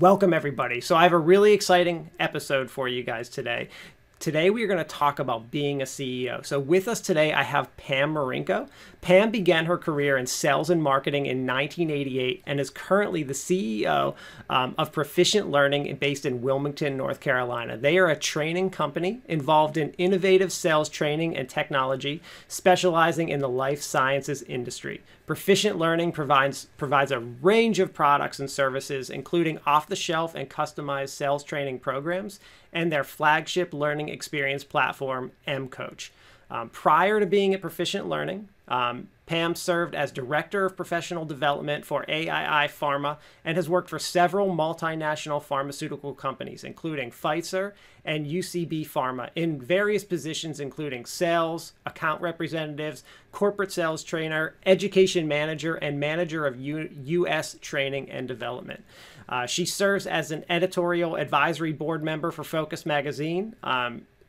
Welcome, everybody. So I have a really exciting episode for you guys today. Today, we are going to talk about being a CEO. So with us today, I have Pam Marinko. Pam began her career in sales and marketing in 1988 and is currently the CEO of Proficient Learning based in Wilmington, North Carolina. They are a training company involved in innovative sales training and technology, specializing in the life sciences industry. Proficient Learning provides a range of products and services, including off-the-shelf and customized sales training programs and their flagship learning experience platform, mCoach. Prior to being at Proficient Learning, Pam served as Director of Professional Development for aaiPharma and has worked for several multinational pharmaceutical companies, including Pfizer and UCB Pharma, in various positions including sales, account representatives, corporate sales trainer, education manager, and manager of U.S. training and development. She serves as an editorial advisory board member for Focus Magazine,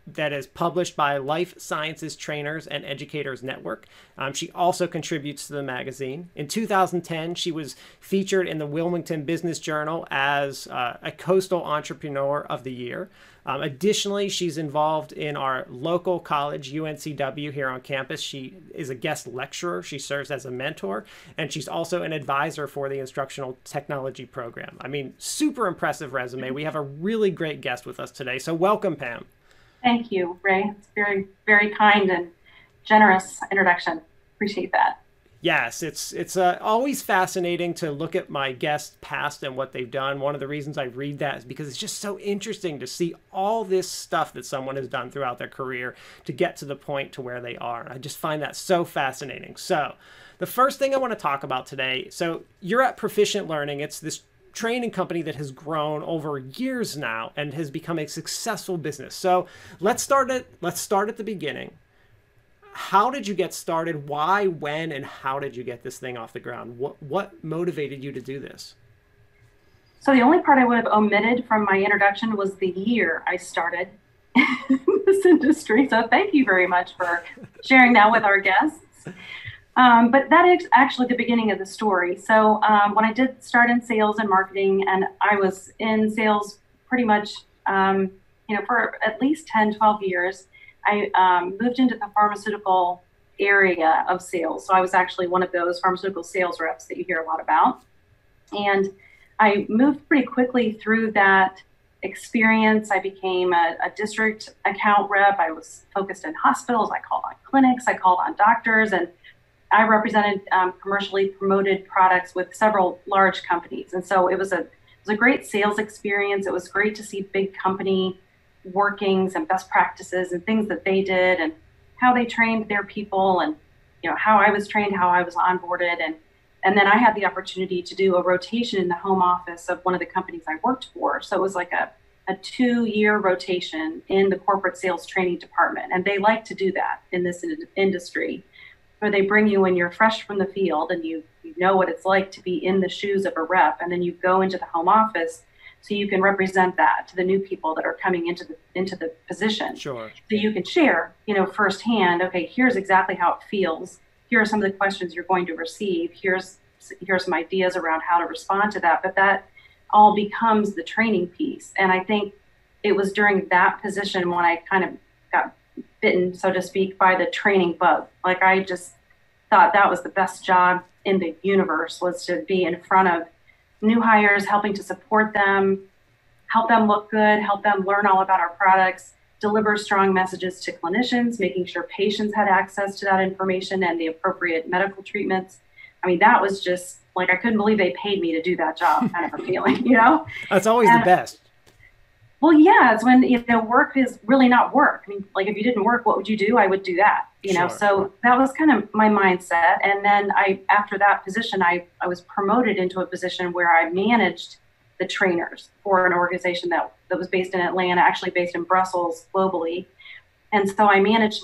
that is published by Life Sciences Trainers and Educators Network. She also contributes to the magazine. In 2010, she was featured in the Wilmington Business Journal as a Coastal Entrepreneur of the Year. Additionally, she's involved in our local college, UNCW, here on campus. She is a guest lecturer. She serves as a mentor, and she's also an advisor for the instructional technology program. I mean, super impressive resume. We have a really great guest with us today. So welcome, Pam. Thank you, Ray. It's very, very kind and generous introduction. Appreciate that. Yes, it's always fascinating to look at my guests' past and what they've done. One of the reasons I read that is because it's just so interesting to see all this stuff that someone has done throughout their career to get to the point to where they are. I just find that so fascinating. So the first thing I want to talk about today, so you're at Proficient Learning. It's this training company that has grown over years now and has become a successful business. So let's start at the beginning. How did you get started? Why, when, and how did you get this thing off the ground? What motivated you to do this? So the only part I would have omitted from my introduction was the year I started in this industry. So thank you very much for sharing that with our guests. But that is actually the beginning of the story. So when I did start in sales and marketing, and I was in sales pretty much, for at least 10, 12 years, I moved into the pharmaceutical area of sales. So I was actually one of those pharmaceutical sales reps that you hear a lot about. And I moved pretty quickly through that experience. I became a district account rep. I was focused in hospitals. I called on clinics. I called on doctors, and I represented commercially promoted products with several large companies. And so it was a great sales experience. It was great to see big company workings and best practices and things that they did and how they trained their people and, how I was trained, how I was onboarded. And then I had the opportunity to do a rotation in the home office of one of the companies I worked for. So it was like a 2-year rotation in the corporate sales training department. And they like to do that in this industry, where they bring you when you're fresh from the field and you know what it's like to be in the shoes of a rep, and then you go into the home office so you can represent that to the new people that are coming into the position. Sure. So you can share, firsthand, okay, here's exactly how it feels. Here are some of the questions you're going to receive. Here's some ideas around how to respond to that, but that all becomes the training piece. And I think it was during that position when I kind of got bitten, so to speak, by the training bug. Like, I just thought that was the best job in the universe, was to be in front of new hires, helping to support them, help them look good, help them learn all about our products, deliver strong messages to clinicians, making sure patients had access to that information and the appropriate medical treatments. I mean, that was just like, I couldn't believe they paid me to do that job kind of a feeling, That's always the best. Well, yeah, it's when, work is really not work. I mean, like, if you didn't work, what would you do? I would do that, Sure. So that was kind of my mindset. And then after that position, I was promoted into a position where I managed the trainers for an organization that was based in Atlanta, actually based in Brussels globally. And so I managed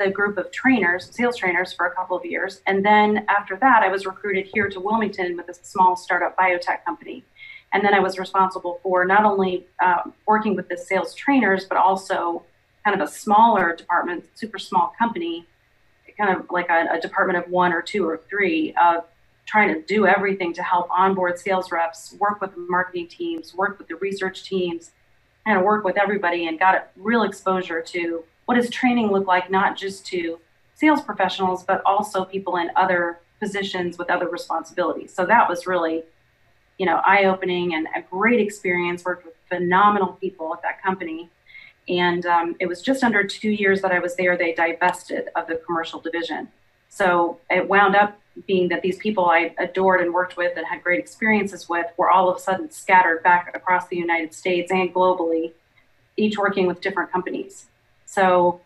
the group of trainers, sales trainers, for a couple of years. And then after that, I was recruited here to Wilmington with a small startup biotech company. And then I was responsible for not only working with the sales trainers, but also kind of a smaller department, super small company, kind of like a department of 1 or 2 or 3 of trying to do everything to help onboard sales reps, work with the marketing teams, work with the research teams, and work with everybody, and got a real exposure to what does training look like, not just to sales professionals, but also people in other positions with other responsibilities. So that was really, you know, eye-opening and a great experience. Worked with phenomenal people at that company. And it was just under 2 years that I was there, they divested of the commercial division. So it wound up being that these people I adored and worked with and had great experiences with were all of a sudden scattered back across the United States and globally, each working with different companies. So,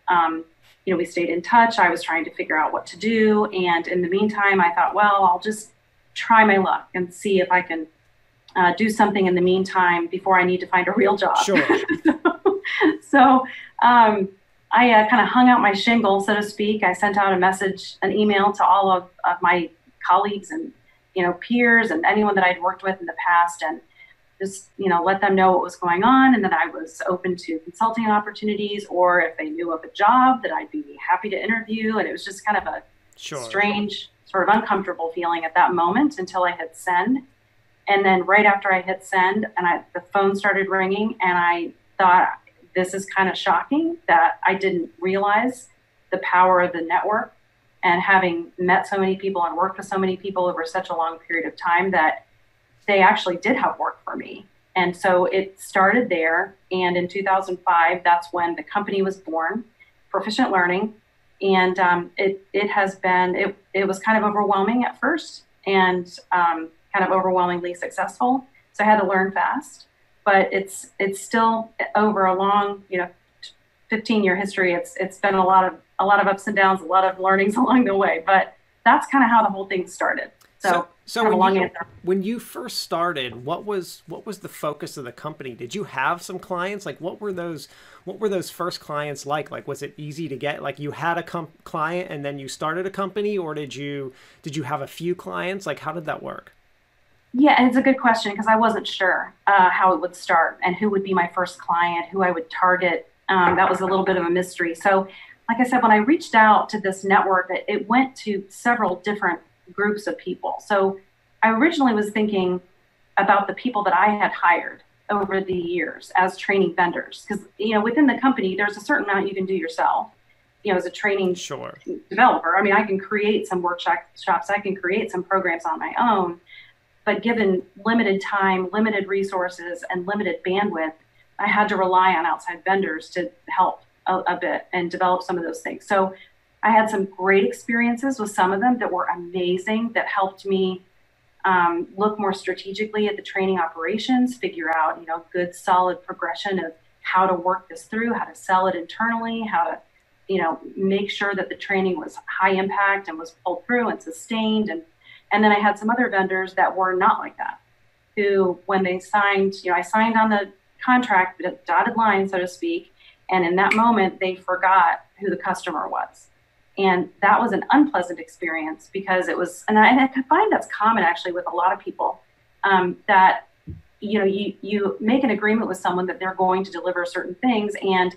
you know, we stayed in touch. I was trying to figure out what to do. And in the meantime, I thought, well, I'll just try my luck and see if I can do something in the meantime before I need to find a real job. Sure. I kind of hung out my shingle, so to speak. I sent out a message, an email to all of my colleagues and, you know, peers and anyone that I'd worked with in the past, and just, you know, let them know what was going on and that I was open to consulting opportunities, or if they knew of a job that I'd be happy to interview. And it was just kind of a strange, sort of uncomfortable feeling at that moment until I hit send. And then right after I hit send, and the phone started ringing, and I thought, this is kind of shocking that I didn't realize the power of the network, and having met so many people and worked with so many people over such a long period of time, that they actually did have work for me. And so it started there. And in 2005, that's when the company was born, Proficient Learning. And it has been, it was kind of overwhelming at first, and kind of overwhelmingly successful. So I had to learn fast. But it's still, over a long, you know, 15-year history, it's been a lot of ups and downs, a lot of learnings along the way. But that's kind of how the whole thing started. So kind of when you first started, what was the focus of the company? Did you have some clients? Like, what were those first clients like? Like, was it easy to get? Like, you had a client and then you started a company, or did you have a few clients? Like, how did that work? Yeah, it's a good question, because I wasn't sure how it would start and who would be my first client, who I would target. That was a little bit of a mystery. So like I said, when I reached out to this network, it went to several different groups of people. So I originally was thinking about the people that I had hired over the years as training vendors, because, you know, within the company, there's a certain amount you can do yourself. You know, as a training developer, I mean, I can create some workshops, I can create some programs on my own. But given limited time, limited resources, and limited bandwidth, I had to rely on outside vendors to help a bit and develop some of those things. So I had some great experiences with some of them that were amazing, that helped me look more strategically at the training operations, figure out, you know, good solid progression of how to work this through, how to sell it internally, how to, you know, make sure that the training was high impact and was pulled through and sustained. And then I had some other vendors that were not like that, who, when they signed, you know, I signed on the contract, the dotted line, so to speak. And in that moment, they forgot who the customer was. And that was an unpleasant experience, because it was, and I find that's common actually with a lot of people, that, you know, you make an agreement with someone that they're going to deliver certain things, and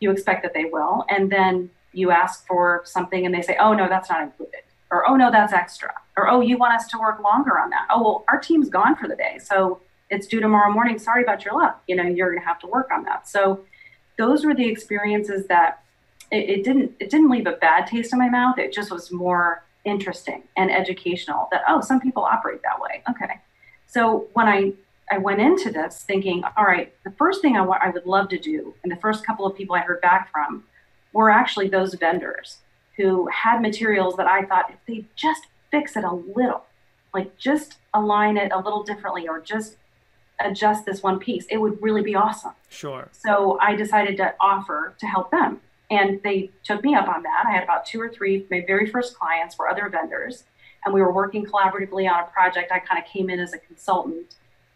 you expect that they will. And then you ask for something and they say, oh, no, that's not included. Or, oh, no, that's extra. Or, oh, you want us to work longer on that. Oh, well, our team's gone for the day, so it's due tomorrow morning. Sorry about your luck. You know, you're going to have to work on that. So those were the experiences that it didn't leave a bad taste in my mouth. It just was more interesting and educational that, oh, some people operate that way. Okay. So when I went into this thinking, all right, the first thing I would love to do, and the first couple of people I heard back from were actually those vendors who had materials that I thought, if they just fix it a little, like just align it a little differently, or just adjust this one piece, it would really be awesome. Sure. So I decided to offer to help them. And they took me up on that. I had about 2 or 3, my very first clients were other vendors. And we were working collaboratively on a project. I kind of came in as a consultant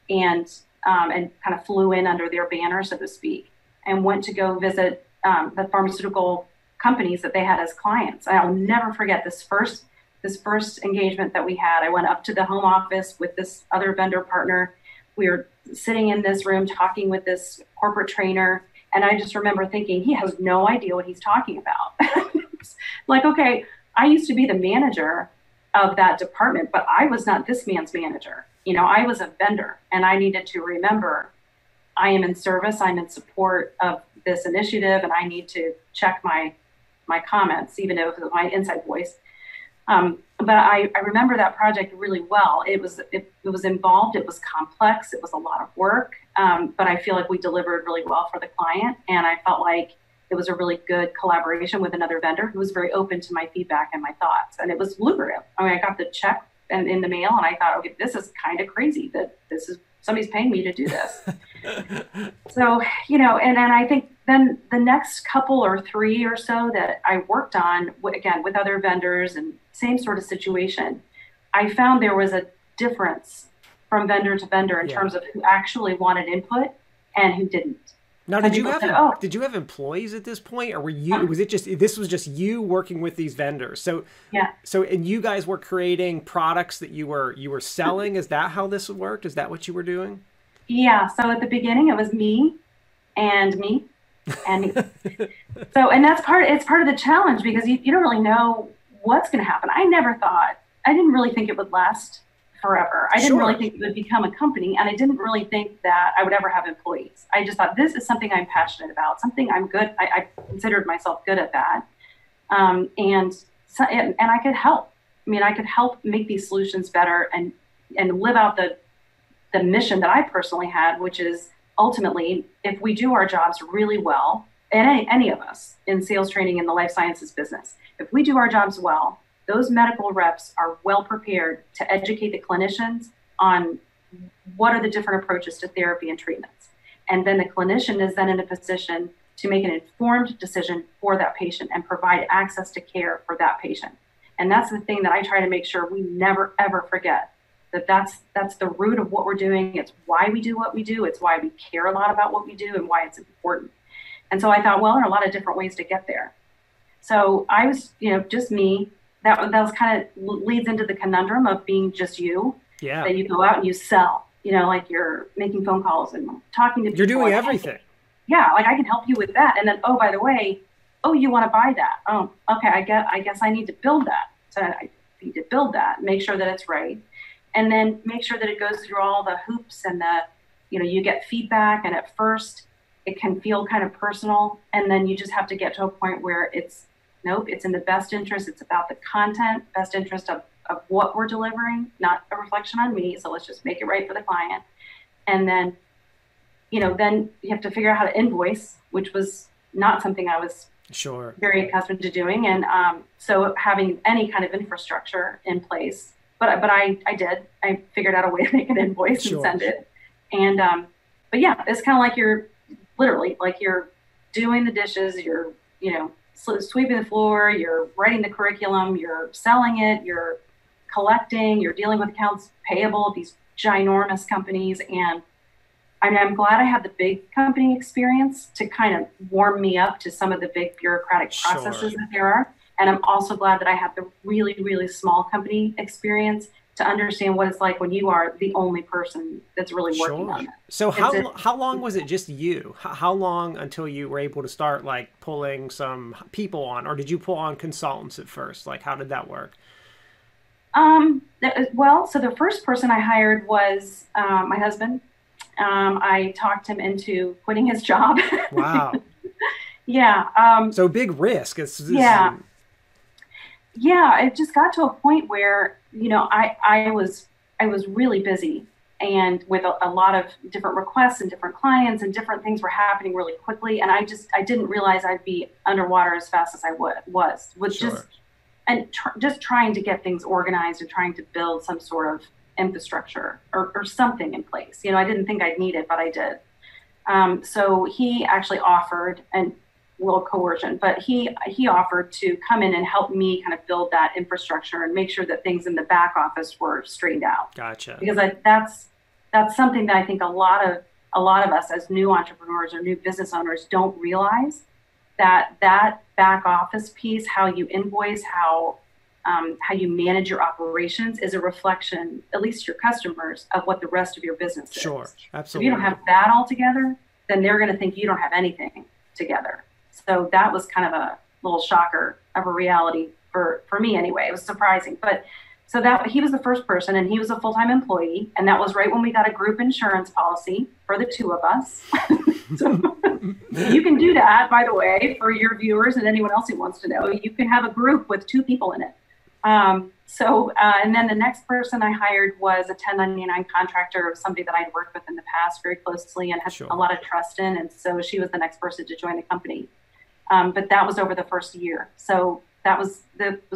and kind of flew in under their banner, so to speak, and went to go visit the pharmaceutical companies that they had as clients. I'll never forget this first engagement that we had. I went up to the home office with this other vendor partner. We were sitting in this room talking with this corporate trainer, and I just remember thinking, he has no idea what he's talking about. Like, okay, I used to be the manager of that department, but I was not this man's manager. You know, I was a vendor, and I needed to remember I am in service, I'm in support of this initiative, and I need to check my comments, even if it was my inside voice. But I remember that project really well. It was involved, it was complex, it was a lot of work, but I feel like we delivered really well for the client, and I felt like it was a really good collaboration with another vendor who was very open to my feedback and my thoughts, and it was lucrative. I mean, I got the check and in the mail, and I thought, okay, this is kind of crazy that this is somebody's paying me to do this. So, you know, and I think then the next couple or three or so that I worked on, again, with other vendors and same sort of situation, I found there was a difference from vendor to vendor in terms of who actually wanted input and who didn't. Now, did you have employees at this point, or were you? Was it just this was you working with these vendors? So So and you guys were creating products that you were selling. Is that how this worked? Is that what you were doing? Yeah. So at the beginning, it was me, and me, and me. So and that's part of the challenge, because you don't really know what's going to happen. I didn't really think it would last forever. I didn't really think it would become a company, and I didn't really think that I would ever have employees. I just thought this is something I'm passionate about, something I'm good. I considered myself good at that, and I could help. I mean, I could help make these solutions better and live out the mission that I personally had, which is ultimately, if we do our jobs really well, and any of us in sales training in the life sciences business, if we do our jobs well, those medical reps are well prepared to educate the clinicians on what are the different approaches to therapy and treatments. And then the clinician is then in a position to make an informed decision for that patient and provide access to care for that patient. And that's the thing that I try to make sure we never, ever forget, that that's the root of what we're doing. It's why we do what we do. It's why we care a lot about what we do and why it's important. And so I thought, well, there are a lot of different ways to get there. So I was, you know, just me. That was kind of leads into the conundrum of being just you. Yeah. That you go out and you sell, you know, like you're making phone calls and talking to people. You're doing everything. Yeah. Like, I can help you with that. And then, oh, by the way, oh, you want to buy that. Oh, okay. I guess I need to build that. So I need to build that, make sure that it's right. And then make sure that it goes through all the hoops and the, you know, you get feedback, and at first it can feel kind of personal. And then you just have to get to a point where it's, nope, it's in the best interest. It's about the content, best interest of what we're delivering, not a reflection on me. So let's just make it right for the client. And then, you know, then you have to figure out how to invoice, which was not something I was very accustomed to doing. And so having any kind of infrastructure in place, but I did. I figured out a way to make an invoice and send it. And but yeah, it's kind of like you're literally like you're doing the dishes. You're, you know, sweeping the floor, you're writing the curriculum, you're selling it, you're collecting, you're dealing with accounts payable, these ginormous companies. And I mean, I'm glad I had the big company experience to kind of warm me up to some of the big bureaucratic processes that there are. And I'm also glad that I had the really, really small company experience to understand what it's like when you are the only person that's really working on it. So how long was it just you? How long until you were able to start like pulling some people on, or did you pull on consultants at first? Like, how did that work? Well, so the first person I hired was my husband. I talked him into quitting his job. Wow. Yeah. So big risk. Yeah, it just got to a point where, you know, I was really busy, and with a lot of different requests and different clients, and different things were happening really quickly. And I didn't realize I'd be underwater as fast as I was just trying to get things organized and trying to build some sort of infrastructure or something in place. You know, I didn't think I'd need it, but I did. So he actually offered he offered to come in and help me kind of build that infrastructure and make sure that things in the back office were straightened out. Gotcha. Because that's something that I think a lot of us as new entrepreneurs or new business owners don't realize, that back office piece, how you invoice, how you manage your operations, is a reflection, at least your customers, of what the rest of your business is. Sure, absolutely. If you don't have that all together, then they're going to think you don't have anything together. So that was kind of a little shocker of a reality for me anyway. It was surprising, but So that he was the first person, and he was a full-time employee, and that was right when we got a group insurance policy for the two of us. So, you can do that, by the way, for your viewers and anyone else who wants to know. You can have a group with two people in it. And then the next person I hired was a 1099 contractor, somebody that I'd worked with in the past very closely and had sure. a lot of trust in. And so she was the next person to join the company. But that was over the first year. So that was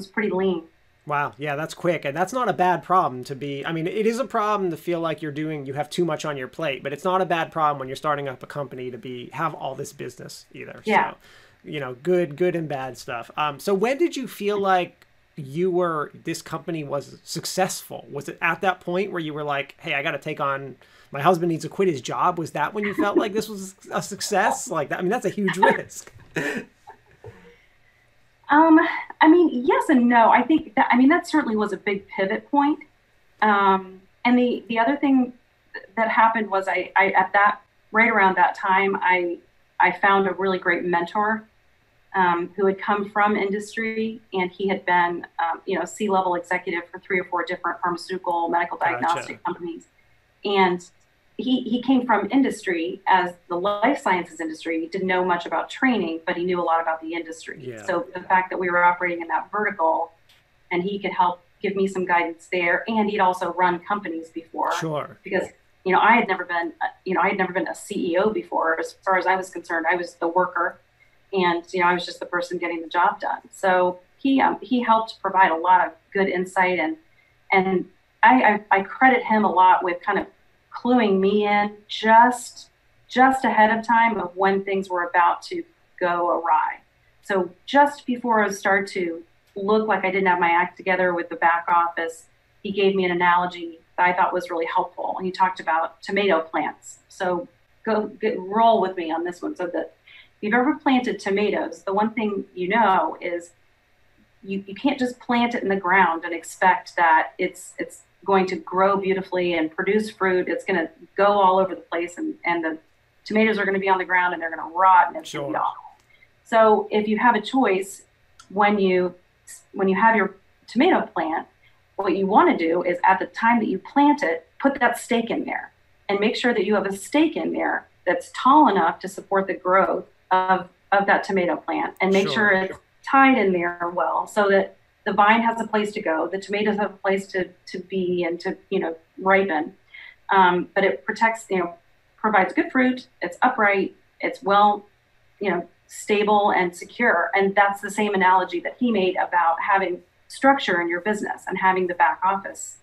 pretty lean. Wow. Yeah, that's quick. And that's not a bad problem to be. I mean, it is a problem to feel like you have too much on your plate, but it's not a bad problem when you're starting up a company to have all this business either. Yeah. So, good and bad stuff. So when did you feel like this company was successful? Was it at that point where you were like, hey, I got to take on, my husband needs to quit his job? Was that when you felt like this was a success? Like that? I mean, that's a huge risk. I mean, yes and no. I think that, that certainly was a big pivot point. And the other thing that happened was right around that time, I found a really great mentor, who had come from industry, and he had been, C-level executive for 3 or 4 different pharmaceutical, medical diagnostic Gotcha. Companies. And he came from industry, as the life sciences industry. He didn't know much about training, but he knew a lot about the industry. Yeah. So the fact that we were operating in that vertical, and he could help give me some guidance there. And he'd also run companies before. Sure. Because, I had never been a CEO before. As far as I was concerned, I was the worker. And, I was just the person getting the job done. So he helped provide a lot of good insight. And I credit him a lot with kind of cluing me in just ahead of time of when things were about to go awry. So just before I started to look like I didn't have my act together with the back office, he gave me an analogy that I thought was really helpful. And he talked about tomato plants. So roll with me on this one. So that, if you've ever planted tomatoes, the one thing is you can't just plant it in the ground and expect that it's going to grow beautifully and produce fruit. It's going to go all over the place, and the tomatoes are going to be on the ground, and they're going to rot, and it's going to be awful. So if you have a choice, when you have your tomato plant, what you want to do is at the time that you plant it, put that stake in there and make sure that you have a stake in there that's tall enough to support the growth of that tomato plant, and make sure it's tied in there well, so that the vine has a place to go, the tomatoes have a place to be and to ripen, but it protects, provides good fruit, it's upright, it's well stable and secure. And that's the same analogy that he made about having structure in your business and having the back office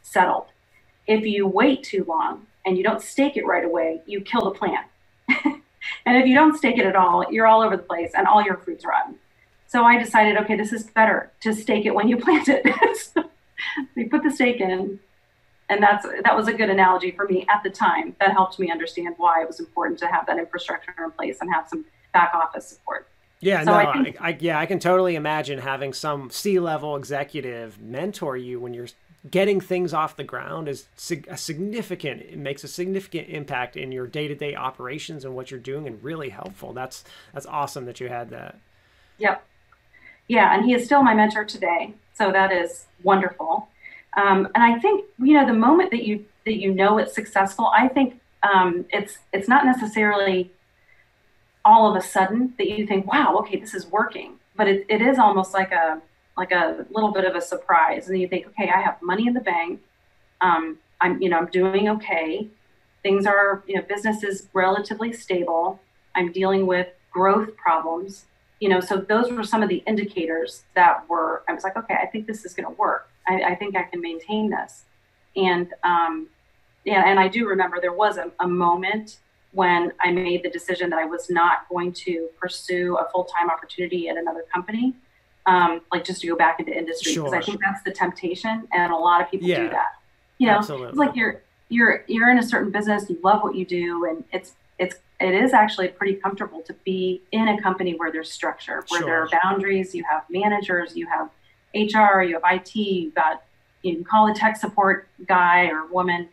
settled. If you wait too long and you don't stake it right away, you kill the plant. And if you don't stake it at all, you're all over the place and all your fruits rotten. So I decided, okay, this is better to stake it when you plant it. So we put the stake in, and that was a good analogy for me at the time. That helped me understand why it was important to have that infrastructure in place and have some back office support. Yeah, so I can totally imagine having some C-level executive mentor you when you're getting things off the ground is it makes a significant impact in your day-to-day operations and what you're doing, and really helpful. That's awesome that you had that. Yep. Yeah. And he is still my mentor today. So that is wonderful. And I think, the moment that you know it's successful, I think it's not necessarily all of a sudden that you think, wow, okay, this is working, but it is almost like a little bit of a surprise. And you think, okay, I have money in the bank. I'm doing okay. Things are, business is relatively stable. I'm dealing with growth problems, so those were some of the indicators that I was like, okay, I think this is going to work. I think I can maintain this. And, and I do remember there was a moment when I made the decision that I was not going to pursue a full-time opportunity at another company. Like just to go back into industry, because I think that's the temptation, and a lot of people do that. It's like you're in a certain business, you love what you do, and it is actually pretty comfortable to be in a company where there's structure, where there are boundaries. You have managers, you have HR, you have IT, you can call a tech support guy or woman,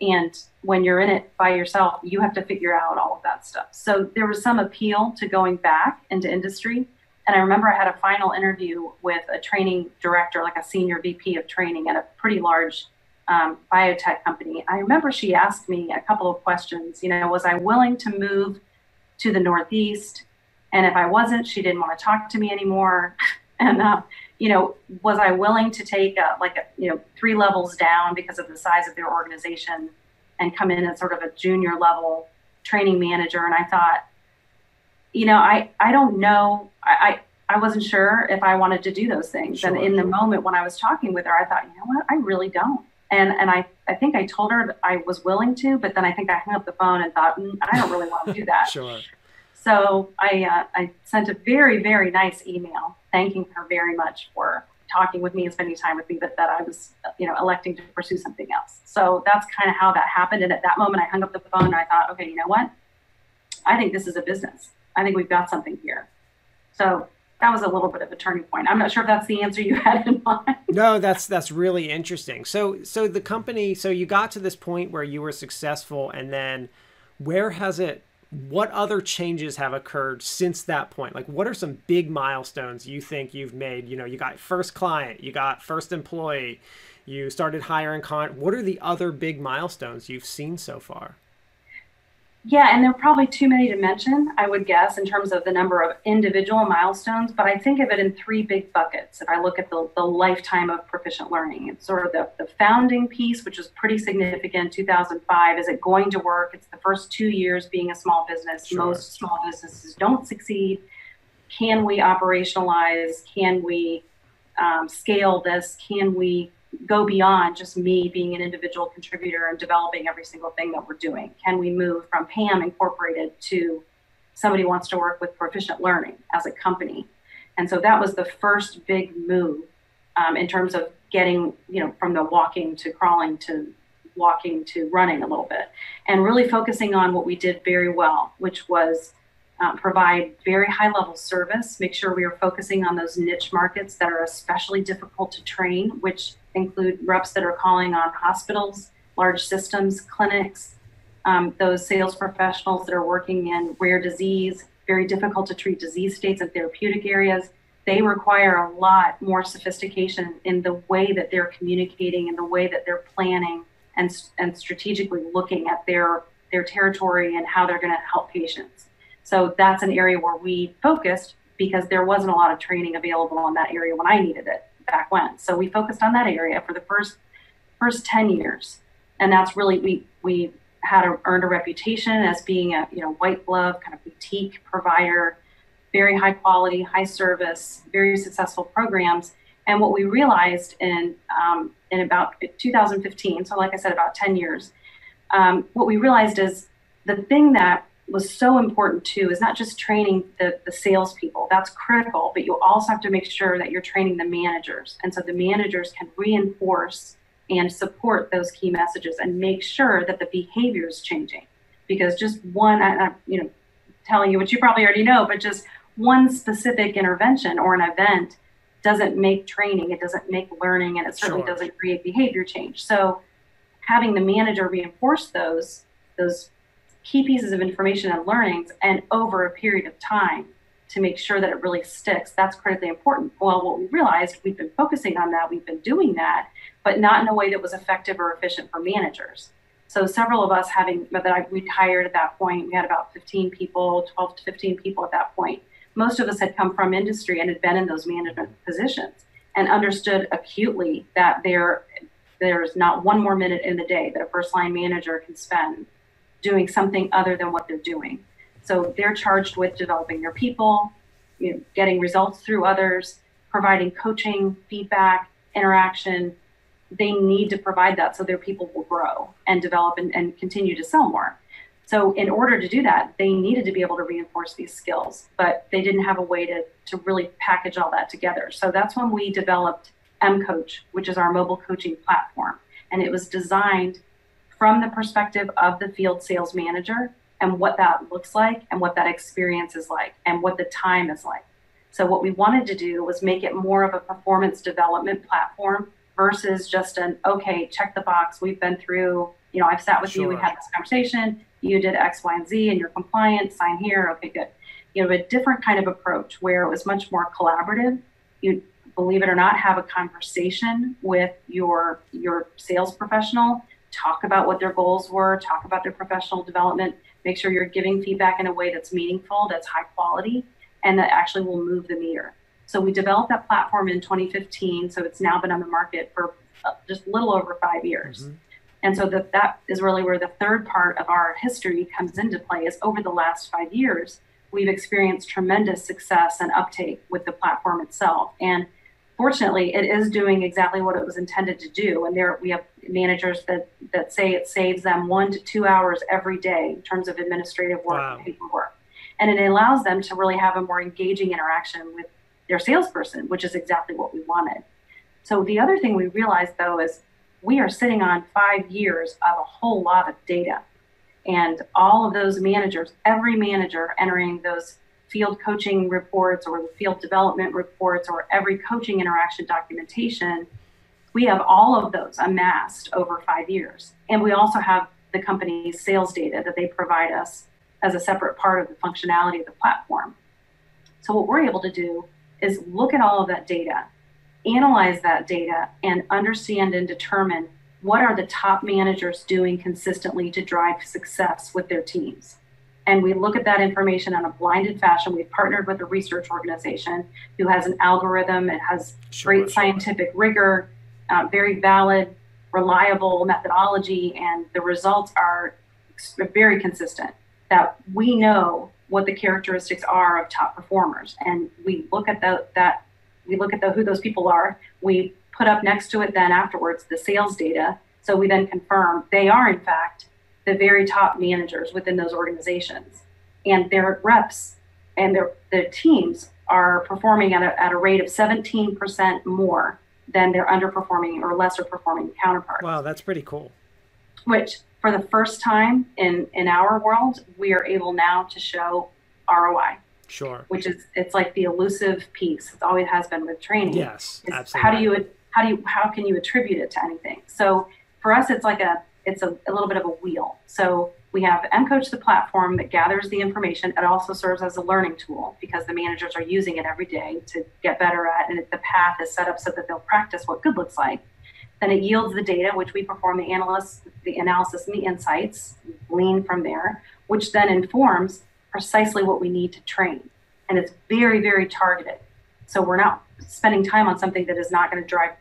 and when you're in it by yourself, you have to figure out all of that stuff. So there was some appeal to going back into industry. And I remember I had a final interview with a training director, like a senior VP of training at a pretty large biotech company. I remember she asked me a couple of questions. You know, was I willing to move to the Northeast? And if I wasn't, she didn't want to talk to me anymore. And, you know, was I willing to take three levels down because of the size of their organization and come in as sort of a junior level training manager? And I thought, you know, I don't know. I wasn't sure if I wanted to do those things. Sure. And in the moment when I was talking with her, I thought, you know what, I really don't. And I think I told her that I was willing to, but then I think I hung up the phone and thought, I don't really want to do that. Sure. So I sent a very, very nice email thanking her very much for talking with me and spending time with me, but that I was, you know, electing to pursue something else. So that's kind of how that happened. And at that moment, I hung up the phone and I thought, okay, you know what? I think this is a business. I think we've got something here. So that was a little bit of a turning point. I'm not sure if that's the answer you had in mind. No, that's really interesting. So the company, so you got to this point where you were successful, and then what other changes have occurred since that point? Like, what are some big milestones you think you've made? You know, you got first client, you got first employee, you started hiring what are the other big milestones you've seen so far? Yeah, and there are probably too many to mention, I would guess, in terms of the number of individual milestones, but I think of it in three big buckets. If I look at the lifetime of Proficient Learning, it's sort of the founding piece, which was pretty significant, 2005. Is it going to work? It's the first 2 years being a small business. Sure. Most small businesses don't succeed. Can we operationalize? Can we scale this? Can we go beyond just me being an individual contributor and developing every single thing that we're doing? Can we move from Pam Incorporated to somebody wants to work with Proficient Learning as a company? And so that was the first big move in terms of getting, you know, from the walking to crawling to walking to running a little bit, and really focusing on what we did very well, which was provide very high level service, make sure we are focusing on those niche markets that are especially difficult to train, which include reps that are calling on hospitals, large systems, clinics, those sales professionals that are working in rare disease, very difficult to treat disease states and therapeutic areas. They require a lot more sophistication in the way that they're communicating, in the way that they're planning and strategically looking at their territory and how they're going to help patients. So that's an area where we focused because there wasn't a lot of training available on that area when I needed it back when. So we focused on that area for the first 10 years. And that's really, we had earned a reputation as being a, you know, white glove kind of boutique provider, very high quality, high service, very successful programs. And what we realized in about 2015, so like I said, about 10 years, what we realized is the thing that was so important too is not just training the salespeople. That's critical, but you also have to make sure that you're training the managers. And so the managers can reinforce and support those key messages and make sure that the behavior is changing. Because just one, you know, telling you what you probably already know, but just one specific intervention or an event doesn't make training, it doesn't make learning, and it certainly Sure. doesn't create behavior change. So having the manager reinforce those key pieces of information and learnings, and over a period of time to make sure that it really sticks, that's critically important. Well, what we realized, we've been focusing on that, we've been doing that, but not in a way that was effective or efficient for managers. So several of us we'd hired at that point, we had about 12 to 15 people at that point. Most of us had come from industry and had been in those management positions and understood acutely that there's not one more minute in the day that a first line manager can spend doing something other than what they're doing. So they're charged with developing their people, you know, getting results through others, providing coaching, feedback, interaction. They need to provide that so their people will grow and develop and continue to sell more. So in order to do that, they needed to be able to reinforce these skills, but they didn't have a way to really package all that together. So that's when we developed mCoach, which is our mobile coaching platform. And it was designed from the perspective of the field sales manager and what that looks like and what that experience is like and what the time is like. So what we wanted to do was make it more of a performance development platform versus just an, okay, check the box. We've been through, you know, I've sat with Sure. you, we had this conversation, you did X, Y, and Z, and you're compliant, sign here, okay, good. you have a different kind of approach where it was much more collaborative. You, believe it or not, have a conversation with your sales professional, talk about what their goals were, talk about their professional development, make sure you're giving feedback in a way that's meaningful, that's high quality, and that actually will move the meter. So we developed that platform in 2015, so it's now been on the market for just a little over 5 years. Mm-hmm. And so that is really where the third part of our history comes into play, is over the last 5 years, we've experienced tremendous success and uptake with the platform itself. And fortunately, it is doing exactly what it was intended to do. And there we have managers that say it saves them 1 to 2 hours every day in terms of administrative work Wow. and paperwork. And it allows them to really have a more engaging interaction with their salesperson, which is exactly what we wanted. So the other thing we realized, though, is we are sitting on 5 years of a whole lot of data. And all of those managers, every manager entering those field coaching reports or field development reports or every coaching interaction documentation, we have all of those amassed over 5 years. And we also have the company's sales data that they provide us as a separate part of the functionality of the platform. So what we're able to do is look at all of that data, analyze that data, and understand and determine what are the top managers doing consistently to drive success with their teams. And we look at that information in a blinded fashion. We've partnered with a research organization who has an algorithm. It has great scientific rigor, very valid, reliable methodology, and the results are very consistent, that we know what the characteristics are of top performers. And we look at who those people are. We put up next to it then afterwards the sales data. So we then confirm they are, in fact, the very top managers within those organizations. And their reps and their teams are performing at a rate of 17% more than their underperforming or lesser performing counterparts. Wow, that's pretty cool. Which, for the first time in our world, we are able now to show ROI. Sure. Which is, it's like the elusive piece. It's always has been with training. Yes, absolutely. How can you attribute it to anything? So for us, it's like a little bit of a wheel. So we have mCoach, the platform that gathers the information. It also serves as a learning tool because the managers are using it every day to get better at, and the path is set up so that they'll practice what good looks like. Then it yields the data, which we perform the analysis and the insights, glean from there, which then informs precisely what we need to train. And it's very, very targeted. So we're not spending time on something that is not going to drive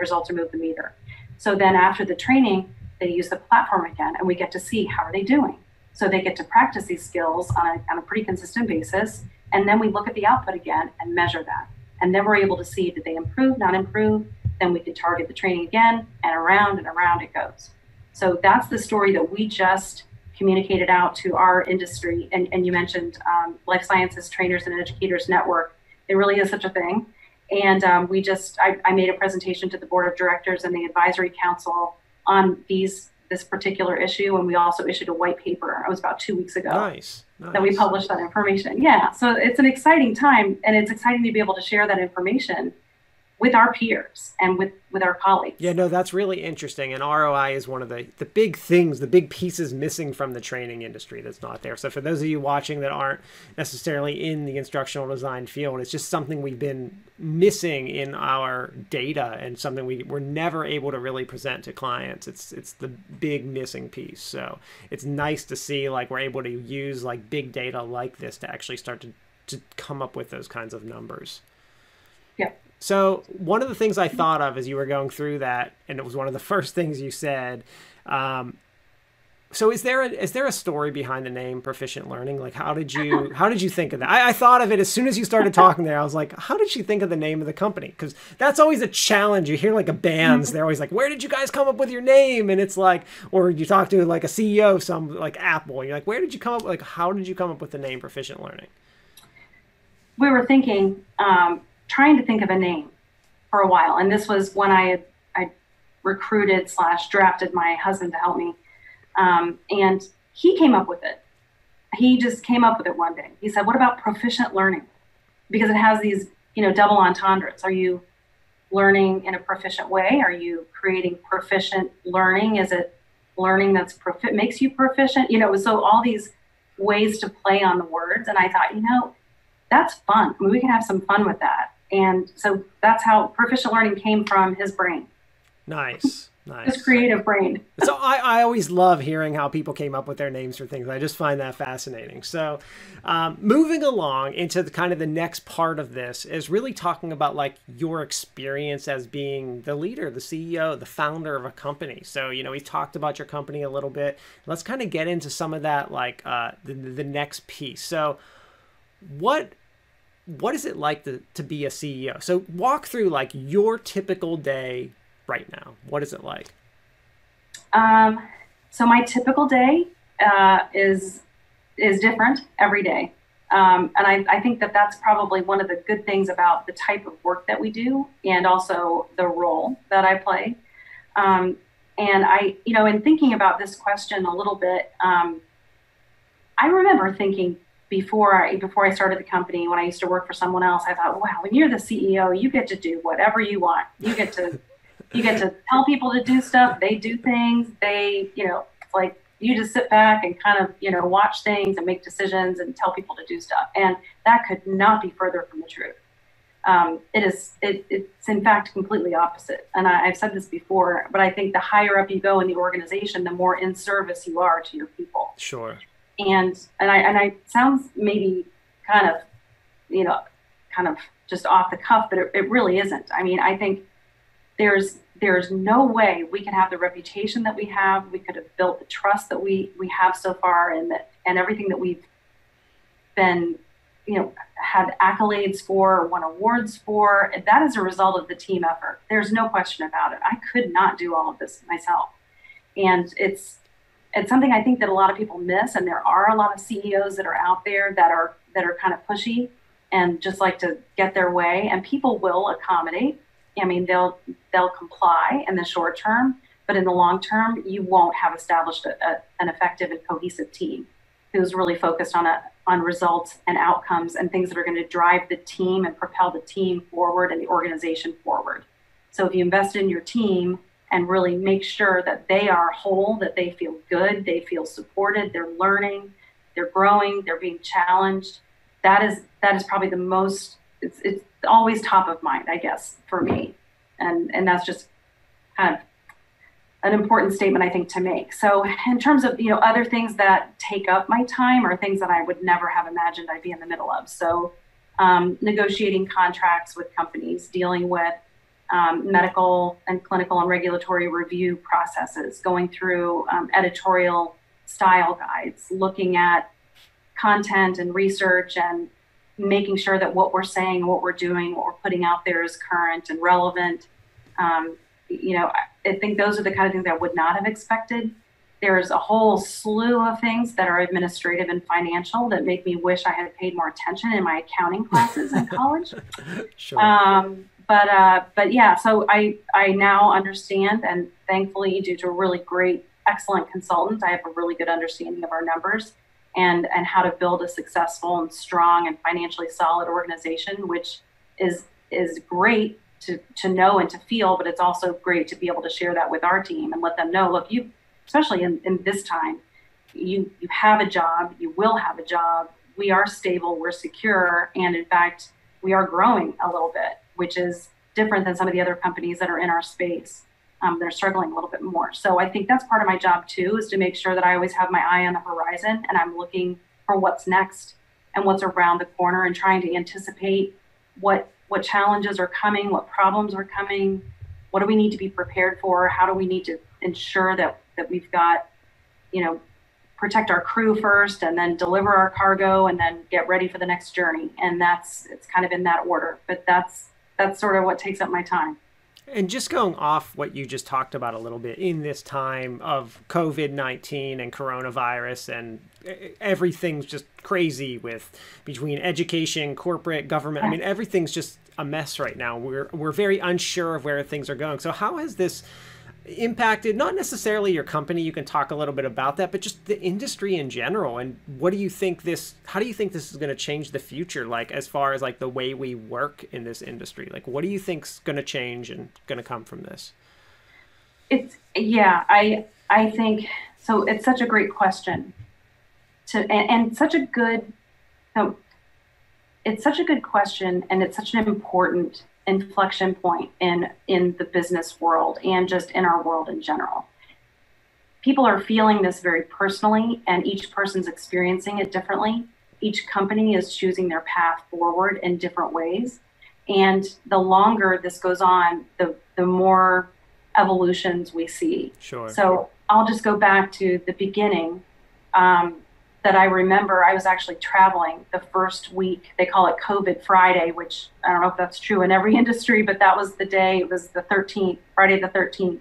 results or move the meter. So then after the training, they use the platform again, and we get to see how are they doing. So they get to practice these skills on a pretty consistent basis, and then we look at the output again and measure that. And then we're able to see, did they improve, not improve? Then we can target the training again, and around it goes. So that's the story that we just communicated out to our industry. And you mentioned Life Sciences Trainers and Educators Network. It really is such a thing. And I made a presentation to the board of directors and the advisory council on this particular issue. And we also issued a white paper. It was about 2 weeks ago. Nice. That we published that information. Yeah. So it's an exciting time, and it's exciting to be able to share that information with our peers and with our colleagues. Yeah, no, that's really interesting. And ROI is one of the big things, the big pieces missing from the training industry that's not there. So for those of you watching that aren't necessarily in the instructional design field, it's just something we've been missing in our data and something we're never able to really present to clients. It's the big missing piece. So it's nice to see like we're able to use like big data like this to actually start to come up with those kinds of numbers. Yeah. So one of the things I thought of as you were going through that, and it was one of the first things you said. So is there a story behind the name Proficient Learning? Like, how did you think of that? I thought of it as soon as you started talking there. I was like, how did she think of the name of the company? Because that's always a challenge. You hear like a bands, they're always like, where did you guys come up with your name? And it's like, or you talk to like a CEO of some like Apple, and you're like, where did you come up? Like, how did you come up with the name Proficient Learning? We were thinking, trying to think of a name for a while. And this was when I recruited / drafted my husband to help me. And he came up with it. He just came up with it one day. He said, what about Proficient Learning? Because it has these, double entendres. Are you learning in a proficient way? Are you creating proficient learning? Is it learning that makes you proficient? So all these ways to play on the words. And I thought, you know, that's fun. I mean, we can have some fun with that. And so that's how Proficient Learning came from his brain. Nice. Nice. His creative brain. So I always love hearing how people came up with their names for things. I just find that fascinating. So moving along into the kind of the next part of this is really talking about like your experience as being the leader, the CEO, the founder of a company. So, you know, we talked about your company a little bit. Let's kind of get into some of that, like the next piece. So what is it like to be a CEO? So walk through like your typical day right now. What is it like? So my typical day is different every day. And I think that that's probably one of the good things about the type of work that we do and also the role that I play. And I, you know, in thinking about this question a little bit, I remember thinking before I started the company, when I used to work for someone else, I thought, wow, when you're the CEO, you get to do whatever you want. You get to tell people to do stuff. They do things. They, you know, it's like you just sit back and kind of, you know, watch things and make decisions and tell people to do stuff. And that could not be further from the truth. It's in fact completely opposite. And I've said this before, but I think the higher up you go in the organization, the more in service you are to your people. Sure. And I sounds maybe kind of, you know, kind of just off the cuff, but it really isn't. I mean, I think there's no way we can have the reputation that we have. We could have built the trust that we have so far, and everything that we've been, you know, had accolades for, won awards for. That is a result of the team effort. There's no question about it. I could not do all of this myself, and it's something I think that a lot of people miss. And there are a lot of CEOs that are out there that are kind of pushy and just like to get their way. And people will accommodate. I mean, they'll comply in the short term, but in the long term, you won't have established an effective and cohesive team who's really focused on results and outcomes and things that are going to drive the team and propel the team forward and the organization forward. So if you invest in your team and really make sure that they are whole, that they feel good, they feel supported, they're learning, they're growing, they're being challenged, that is probably the most. It's always top of mind, I guess, for me. And that's just kind of an important statement, I think, to make. So in terms of, you know, other things that take up my time or things that I would never have imagined I'd be in the middle of. So negotiating contracts with companies, dealing with medical and clinical and regulatory review processes, going through editorial style guides, looking at content and research and making sure that what we're saying, what we're doing, what we're putting out there is current and relevant. You know, I think those are the kind of things I would not have expected. There's a whole slew of things that are administrative and financial that make me wish I had paid more attention in my accounting classes in college. Sure. But yeah, so I now understand, and thankfully due to a really great, excellent consultant, I have a really good understanding of our numbers. And how to build a successful and strong and financially solid organization, which is great to know and to feel, but it's also great to be able to share that with our team and let them know, look, you, especially in this time, you have a job, you will have a job, we are stable, we're secure, and in fact, we are growing a little bit, which is different than some of the other companies that are in our space. They're struggling a little bit more. So I think that's part of my job too, is to make sure that I always have my eye on the horizon and I'm looking for what's next and what's around the corner and trying to anticipate what challenges are coming, what problems are coming, what do we need to be prepared for, how do we need to ensure that we've got, you know, protect our crew first and then deliver our cargo and then get ready for the next journey. And it's kind of in that order, but that's sort of what takes up my time. And just going off what you just talked about a little bit, in this time of COVID-19 and coronavirus, and everything's just crazy with between education, corporate, government. I mean, everything's just a mess right now. We're very unsure of where things are going. So how has this impacted, not necessarily your company, you can talk a little bit about that, but just the industry in general? And how do you think this is going to change the future? Like, as far as like the way we work in this industry, like what do you think's going to change and going to come from this? It's, yeah, I think, so it's such a great question. and such a good, it's such a good question, and it's such an important inflection point in the business world and just in our world in general. People are feeling this very personally, and each person's experiencing it differently. Each company is choosing their path forward in different ways. And the longer this goes on, the more evolutions we see. Sure. So I'll just go back to the beginning that I remember. I was actually traveling the first week. They call it COVID Friday, which I don't know if that's true in every industry, but that was the day. It was the 13th, Friday the 13th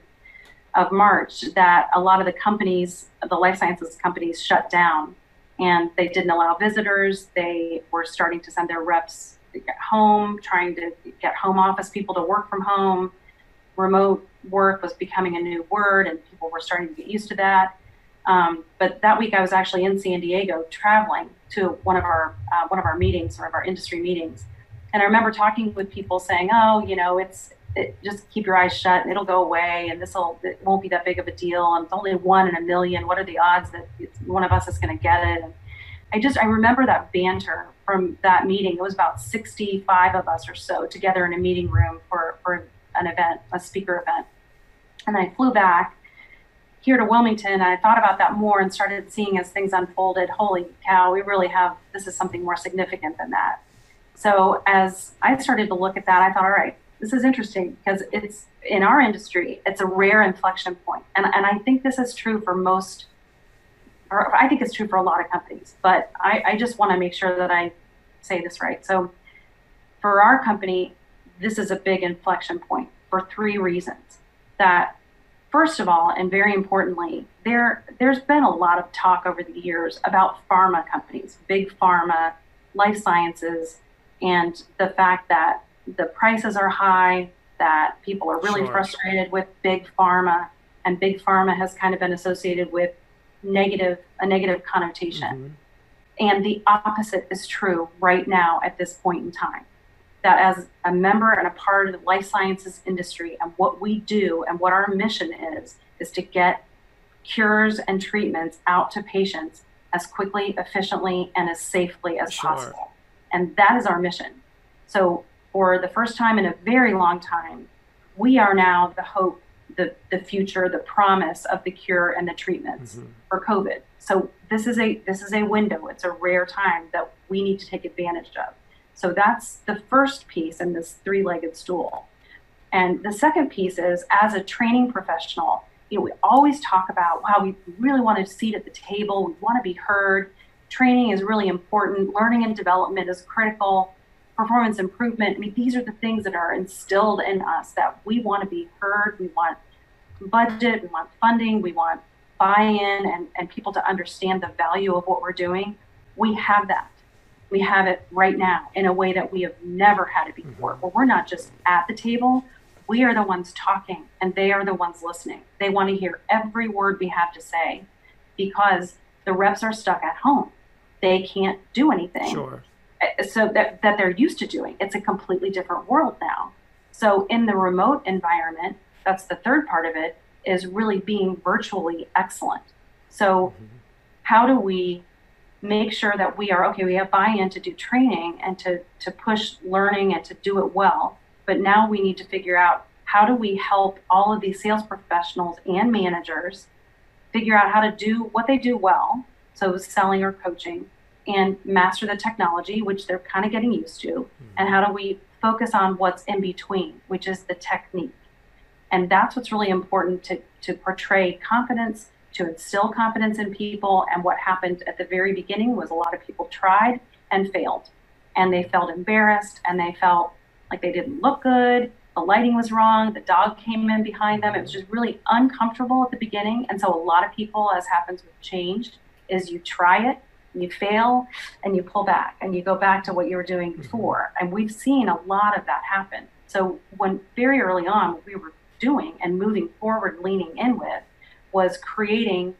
of March, that a lot of the companies, the life sciences companies, shut down. And they didn't allow visitors. They were starting to send their reps at home, trying to get home office people to work from home. Remote work was becoming a new word, and people were starting to get used to that. But that week, I was actually in San Diego traveling to one of our meetings, one of our industry meetings. And I remember talking with people saying, "Oh, you know, just keep your eyes shut, and it'll go away, and it won't be that big of a deal, and it's only 1 in a million. What are the odds that one of us is going to get it?" And I remember that banter from that meeting. It was about 65 of us or so together in a meeting room for an event, a speaker event. And I flew back here to Wilmington, and I thought about that more and started seeing, as things unfolded, holy cow, we really have, this is something more significant than that. So as I started to look at that, I thought, all right, this is interesting, because it's, in our industry, it's a rare inflection point. And I think this is true for most, or I think it's true for a lot of companies, but I just want to make sure that I say this right. So for our company, this is a big inflection point for 3 reasons. That, first of all, and very importantly, there's been a lot of talk over the years about pharma companies, big pharma, life sciences, and the fact that the prices are high, that people are really frustrated with big pharma, and big pharma has kind of been associated with a negative connotation. Mm-hmm. And the opposite is true right now at this point in time. That as a member and a part of the life sciences industry, and what we do and what our mission is to get cures and treatments out to patients as quickly, efficiently, and as safely as possible. And that is our mission. So for the first time in a very long time, we are now the hope, the future, the promise of the cure and the treatments for COVID. So this is a window. It's a rare time that we need to take advantage of. So that's the first piece in this 3-legged stool. And the second piece is, as a training professional, you know, we always talk about, wow, we really want a seat at the table. We want to be heard. Training is really important. Learning and development is critical. Performance improvement. I mean, these are the things that are instilled in us, that we want to be heard. We want budget. We want funding. We want buy-in and people to understand the value of what we're doing. We have that. We have it right now in a way that we have never had it before. Well, we're not just at the table. We are the ones talking, and they are the ones listening. They want to hear every word we have to say, because the reps are stuck at home. They can't do anything. Sure. So that they're used to doing. It's a completely different world now. So in the remote environment, that's the third part of it, is really being virtually excellent. So how do we make sure that we are, okay, we have buy-in to do training and to push learning and to do it well, but now we need to figure out, how do we help all of these sales professionals and managers figure out how to do what they do well, so selling or coaching, and master the technology, which they're kind of getting used to, and how do we focus on what's in between, which is the technique. And that's what's really important to portray confidence, to instill confidence in people. And what happened at the very beginning was a lot of people tried and failed, and they felt embarrassed, and they felt like they didn't look good, the lighting was wrong, the dog came in behind them. It was just really uncomfortable at the beginning. And so a lot of people, as happens with change, is you try it, you fail, and you pull back, and you go back to what you were doing before. And we've seen a lot of that happen. So when very early on, what we were doing and moving forward, leaning in with, was creating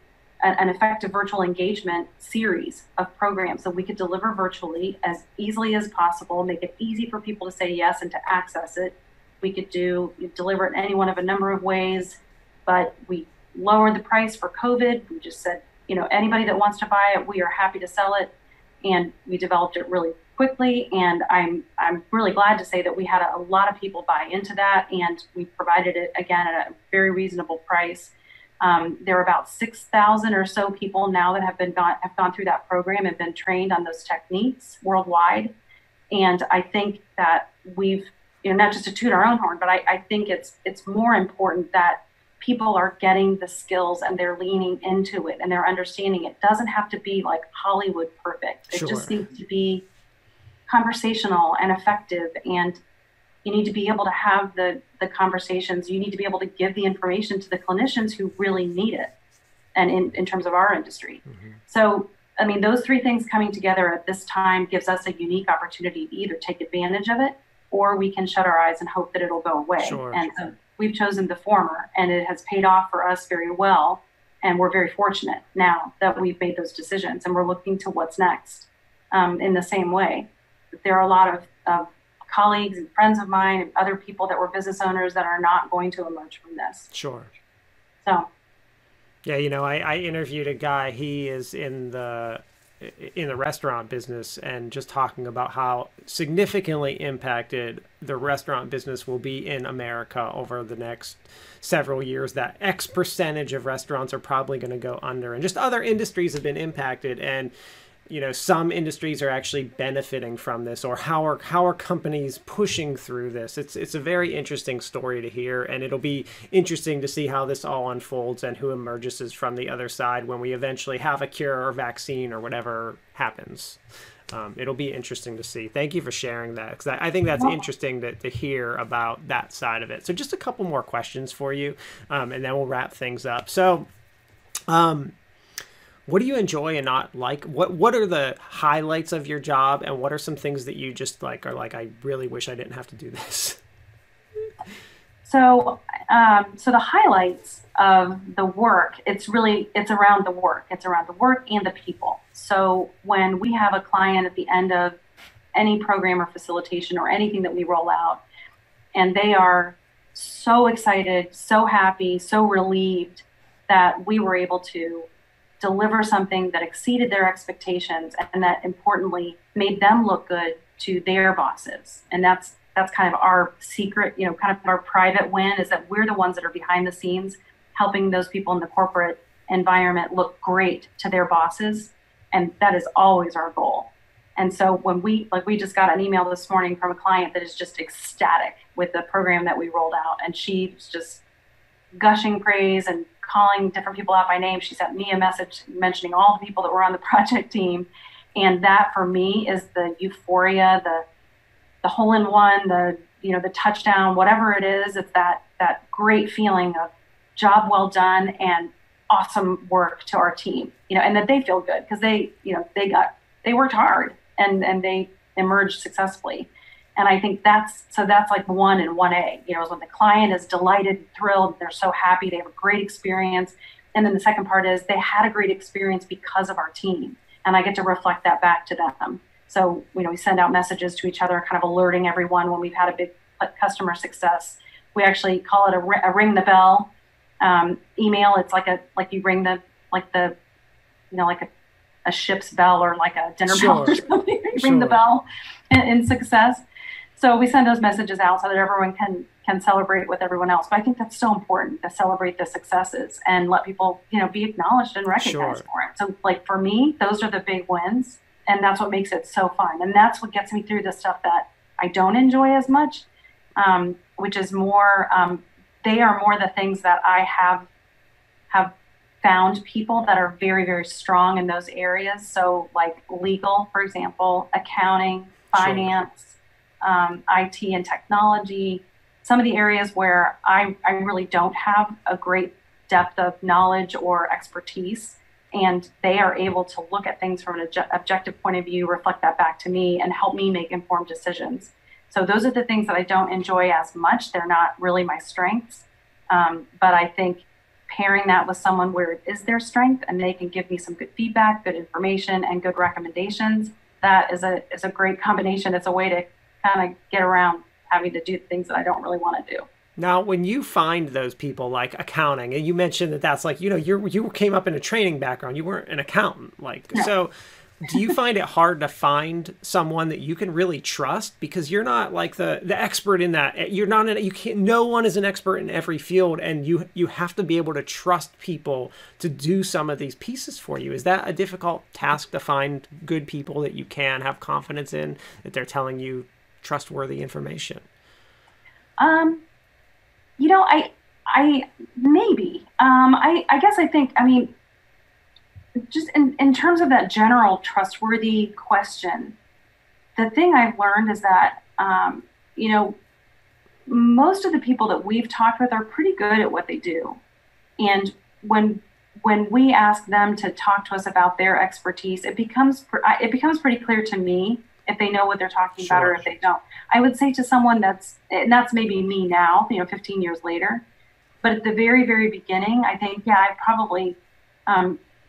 an effective virtual engagement series of programs that we could deliver virtually as easily as possible, make it easy for people to say yes and to access it. We could deliver it in any one of a number of ways, but we lowered the price for COVID. We just said, you know, anybody that wants to buy it, we are happy to sell it. And we developed it really quickly. And I'm really glad to say that we had a lot of people buy into that, and we provided it again at a very reasonable price. There are about 6,000 or so people now that have gone through that program and been trained on those techniques worldwide. And I think that we've, you know, not just to toot our own horn, but I think it's more important that people are getting the skills and they're leaning into it and they're understanding it. It doesn't have to be like Hollywood perfect. It just needs to be conversational and effective, and you need to be able to have the conversations. You need to be able to give the information to the clinicians who really need it, and in terms of our industry. Mm-hmm. So, I mean, those three things coming together at this time gives us a unique opportunity to either take advantage of it, or we can shut our eyes and hope that it'll go away. And we've chosen the former, and it has paid off for us very well. And we're very fortunate now that we've made those decisions, and we're looking to what's next in the same way. There are a lot of colleagues and friends of mine and other people that were business owners that are not going to emerge from this. So. Yeah. You know, I interviewed a guy, he is in the restaurant business, and just talking about how significantly impacted the restaurant business will be in America over the next several years, that X percentage of restaurants are probably going to go under, and just other industries have been impacted. And you know, some industries are actually benefiting from this, or how are companies pushing through this? It's a very interesting story to hear, and it'll be interesting to see how this all unfolds and who emerges from the other side when we eventually have a cure or vaccine or whatever happens. It'll be interesting to see. Thank you for sharing that, because I think that's interesting to hear about that side of it. So just a couple more questions for you, and then we'll wrap things up. So, what do you enjoy and not like? What are the highlights of your job, and what are some things that you just like are like, I really wish I didn't have to do this? So, so the highlights of the work, it's around the work. It's around the work and the people. So when we have a client at the end of any program or facilitation or anything that we roll out, and they are so excited, so happy, so relieved that we were able to deliver something that exceeded their expectations, and that importantly made them look good to their bosses. And that's kind of our secret, you know, kind of our private win, is that we're the ones that are behind the scenes helping those people in the corporate environment look great to their bosses. And that is always our goal. And so when we just got an email this morning from a client that is just ecstatic with the program that we rolled out, and she's just gushing praise and calling different people out by name. She sent me a message mentioning all the people that were on the project team. And that for me is the euphoria, the hole-in-one, the touchdown, whatever it is. It's that great feeling of job well done and awesome work to our team, you know, and that they feel good because they worked hard and they emerged successfully. And I think that's like 1 and 1A, you know, is when the client is delighted, thrilled, they're so happy, they have a great experience. And then the second part is they had a great experience because of our team. And I get to reflect that back to them. So, you know, we send out messages to each other, kind of alerting everyone when we've had a big customer success. We actually call it a ring the bell email. It's like you ring like a ship's bell, or like a dinner bell or something. Ring the bell in success. So we send those messages out so that everyone can celebrate with everyone else. But I think that's so important, to celebrate the successes and let people, you know, be acknowledged and recognized for it. So like for me, those are the big wins, and that's what makes it so fun. And that's what gets me through the stuff that I don't enjoy as much, which is more, they are more the things that I have found people that are very, very strong in those areas. So like legal, for example, accounting, finance, IT and technology, some of the areas where I really don't have a great depth of knowledge or expertise, and they are able to look at things from an objective point of view, reflect that back to me, and help me make informed decisions. So those are the things that I don't enjoy as much. They're not really my strengths, but I think pairing that with someone where it is their strength and they can give me some good feedback, good information, and good recommendations, that is a great combination. It's a way to kind of get around having to do things that I don't really want to do. Now, when you find those people like accounting, and you mentioned that that's like, you know, you came up in a training background, you weren't an accountant, like, no. So do you find it hard to find someone that you can really trust? Because you're not like the expert in that. You're not, you can't, no one is an expert in every field, and you have to be able to trust people to do some of these pieces for you. Is that a difficult task to find good people that you can have confidence in, that they're telling you trustworthy information? You know, I guess I think, just in terms of that general trustworthy question, the thing I've learned is that, you know, most of the people that we've talked with are pretty good at what they do. And when we ask them to talk to us about their expertise, it becomes pretty clear to me if they know what they're talking about or if they don't. I would say to someone that's maybe me now, you know, 15 years later, but at the very, very beginning, I think, yeah, I probably,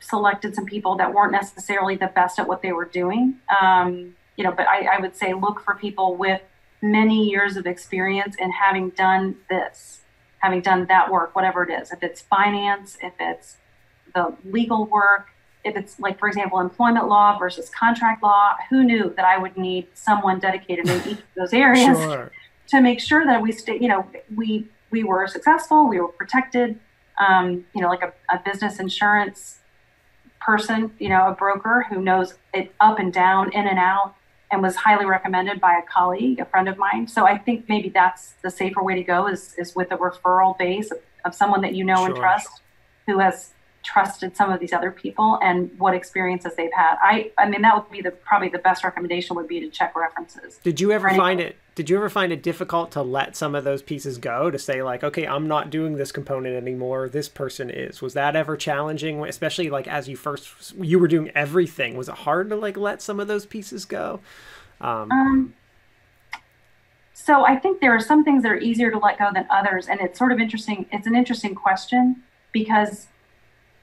selected some people that weren't necessarily the best at what they were doing. You know, but I would say look for people with many years of experience in having done this, having done that work, whatever it is. If it's finance, if it's the legal work, if it's like, for example, employment law versus contract law, who knew that I would need someone dedicated in each of those areas to make sure that we stay, you know, we were successful, we were protected, you know, like a business insurance person, you know, a broker who knows it up and down, in and out, and was highly recommended by a colleague, a friend of mine. So I think maybe that's the safer way to go is with a referral base of someone that you know and trust, who has trusted some of these other people and what experiences they've had. I mean, that would be probably the best recommendation would be to check references. Did you ever find it difficult to let some of those pieces go, to say like, okay, I'm not doing this component anymore, this person is? Was that ever challenging, especially like as you were doing everything? Was it hard to like let some of those pieces go? So I think there are some things that are easier to let go than others. And it's sort of interesting. It's an interesting question, because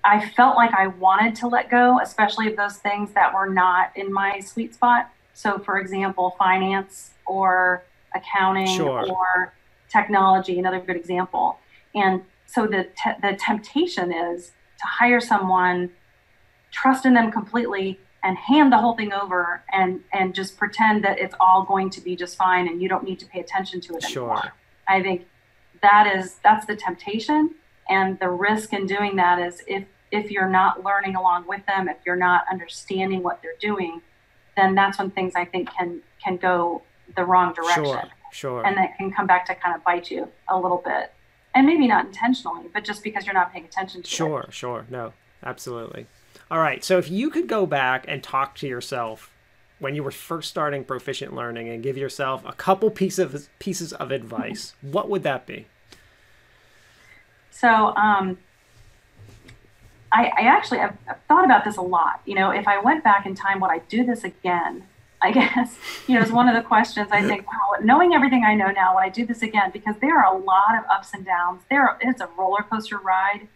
I felt like I wanted to let go, especially of those things that were not in my sweet spot. So for example, finance or accounting or technology, another good example. And so the temptation is to hire someone, trust in them completely, and hand the whole thing over and just pretend that it's all going to be just fine and you don't need to pay attention to it anymore. I think that's the temptation. And the risk in doing that is if you're not learning along with them, if you're not understanding what they're doing, then that's when things I think can go the wrong direction. And that can come back to kind of bite you a little bit. And maybe not intentionally, but just because you're not paying attention to it. No, absolutely. All right. So if you could go back and talk to yourself when you were first starting Proficient Learning and give yourself a couple pieces of advice, what would that be? So I actually have thought about this a lot. You know, if I went back in time, would I do this again? I guess, you know, it's one of the questions. I think, wow, knowing everything I know now, would I do this again? Because there are a lot of ups and downs. It's a roller coaster ride.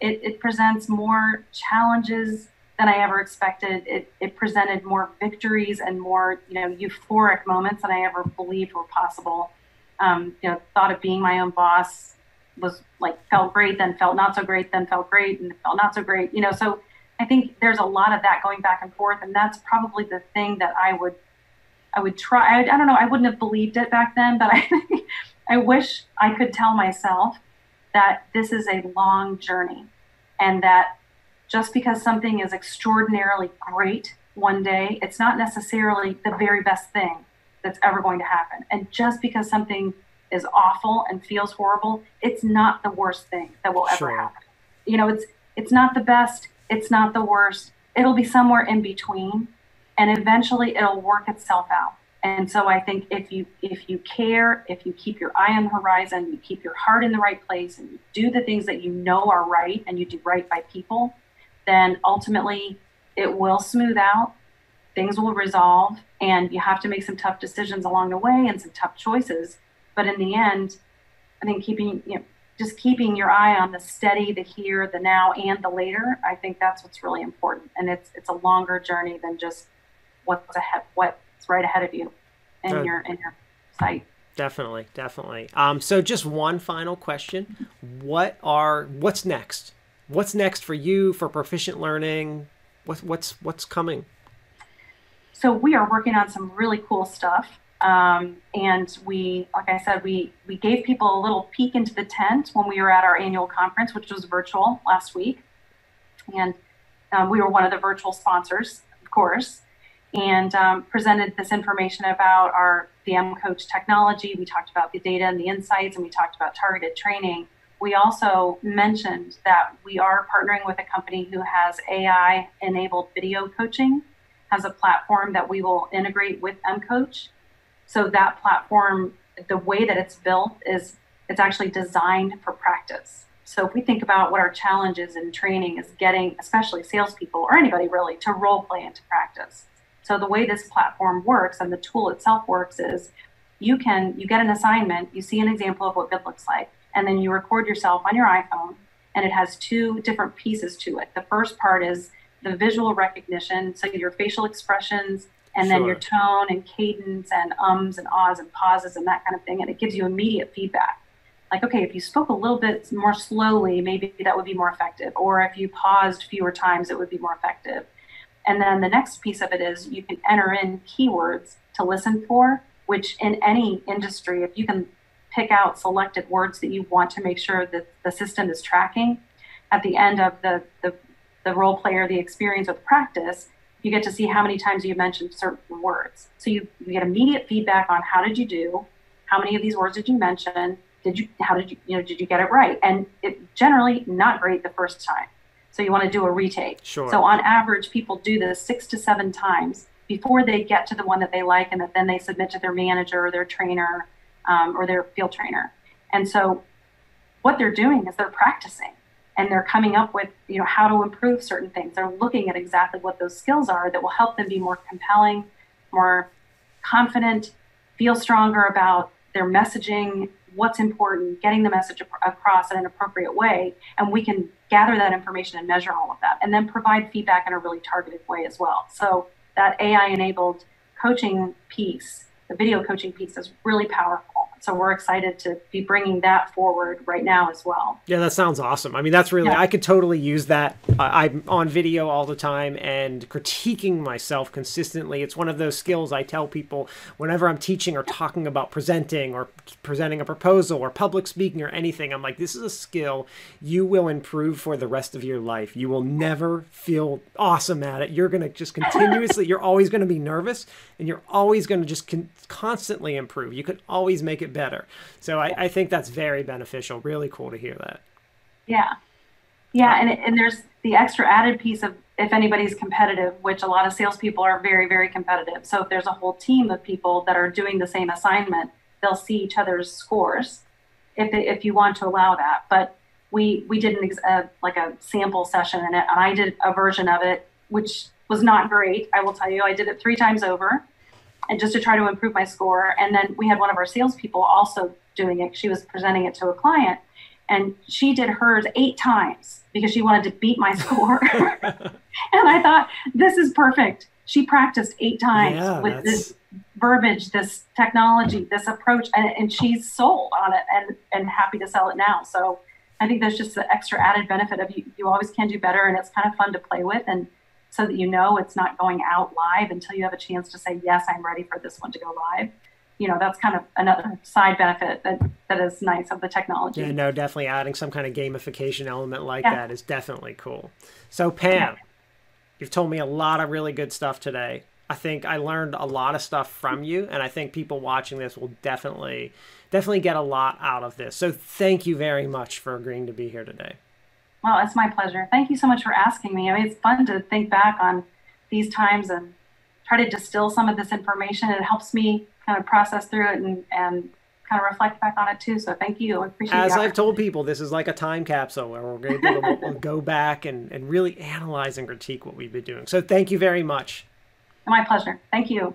It presents more challenges than I ever expected. It presented more victories and more, you know, euphoric moments than I ever believed were possible. You know, thought of being my own boss was like, felt great, then felt not so great, then felt great, and felt not so great, you know. So I think there's a lot of that going back and forth, and that's probably the thing that I would try. I don't know, I wouldn't have believed it back then, but I wish I could tell myself that this is a long journey, and that just because something is extraordinarily great one day, it's not necessarily the very best thing that's ever going to happen. And just because something is awful and feels horrible, it's not the worst thing that will ever happen. You know, it's not the best, it's not the worst. It'll be somewhere in between, and eventually it'll work itself out. And so I think if you care, if you keep your eye on the horizon, you keep your heart in the right place, and you do the things that you know are right, and you do right by people, then ultimately it will smooth out, things will resolve, and you have to make some tough decisions along the way and some tough choices. But in the end, I think keeping your eye on the steady, the here, the now, and the later, I think that's what's really important. And it's a longer journey than just what's right ahead of you in your sight. Definitely, definitely. So just one final question. What's next? What's next for you, for Proficient Learning? What's coming? So we are working on some really cool stuff. And we, like I said, we gave people a little peek into the tent when we were at our annual conference, which was virtual last week. And we were one of the virtual sponsors, of course, and presented this information about the mCoach technology. We talked about the data and the insights, and we talked about targeted training. We also mentioned that we are partnering with a company who has AI-enabled video coaching, has a platform that we will integrate with mCoach. So that platform, the way that it's built is it's actually designed for practice. So if we think about what our challenge is in training is getting, especially salespeople or anybody really, to role play into practice. So the way this platform works and the tool itself works is you get an assignment, you see an example of what good looks like, and then you record yourself on your iPhone, and it has two different pieces to it. The first part is the visual recognition, so your facial expressions, and then your tone and cadence and ums and ahs and pauses and that kind of thing, and it gives you immediate feedback. Like, okay, if you spoke a little bit more slowly, maybe that would be more effective, or if you paused fewer times, it would be more effective. And then the next piece of it is you can enter in keywords to listen for, which in any industry, if you can pick out selected words that you want to make sure that the system is tracking, at the end of the role play or the experience of practice, you get to see how many times you mentioned certain words. So you get immediate feedback on how did you do, how many of these words did you mention, did you get it right? And it generally not great the first time. So you want to do a retake. Sure. So on average, people do this 6 to 7 times before they get to the one that they like and that then they submit to their manager or their trainer or their field trainer. And so what they're doing is they're practicing and they're coming up with, you know, how to improve certain things. They're looking at exactly what those skills are that will help them be more compelling, more confident, feel stronger about their messaging, what's important, getting the message across in an appropriate way, and we can gather that information and measure all of that, and then provide feedback in a really targeted way as well. So that AI-enabled coaching piece, the video coaching piece, is really powerful. So we're excited to be bringing that forward right now as well. Yeah, that sounds awesome. I mean, that's really, yeah. I could totally use that. I'm on video all the time and critiquing myself consistently. It's one of those skills I tell people whenever I'm teaching or talking about presenting or presenting a proposal or public speaking or anything. I'm like, this is a skill you will improve for the rest of your life. You will never feel awesome at it. You're going to just continuously, you're always going to be nervous and you're always going to just constantly improve. You can always make it better. So I think that's very beneficial. Really cool to hear that. Yeah. Yeah. And there's the extra added piece of if anybody's competitive, which a lot of salespeople are very, very competitive. So if there's a whole team of people that are doing the same assignment, they'll see each other's scores if you want to allow that. But we did like a sample session in it, and I did a version of it, which was not great. I will tell you, I did it 3 times over. And just to try to improve my score. And then we had one of our salespeople also doing it. She was presenting it to a client and she did hers 8 times because she wanted to beat my score. And I thought, this is perfect. She practiced 8 times with this verbiage, this technology, this approach, and she's sold on it and happy to sell it now. So I think there's just the extra added benefit of you always can do better, and it's kind of fun to play with, and so that you know it's not going out live until you have a chance to say, yes, I'm ready for this one to go live. You know, that's kind of another side benefit that is nice of the technology. Yeah, no, definitely adding some kind of gamification element like that is definitely cool. So Pam, you've told me a lot of really good stuff today. I think I learned a lot of stuff from you, and I think people watching this will definitely get a lot out of this. So thank you very much for agreeing to be here today. Well, it's my pleasure. Thank you so much for asking me. I mean, it's fun to think back on these times and try to distill some of this information. It helps me kind of process through it and kind of reflect back on it too. So thank you. I appreciate it. As I've told people, this is like a time capsule where we're going to go back and really analyze and critique what we've been doing. So thank you very much. My pleasure. Thank you.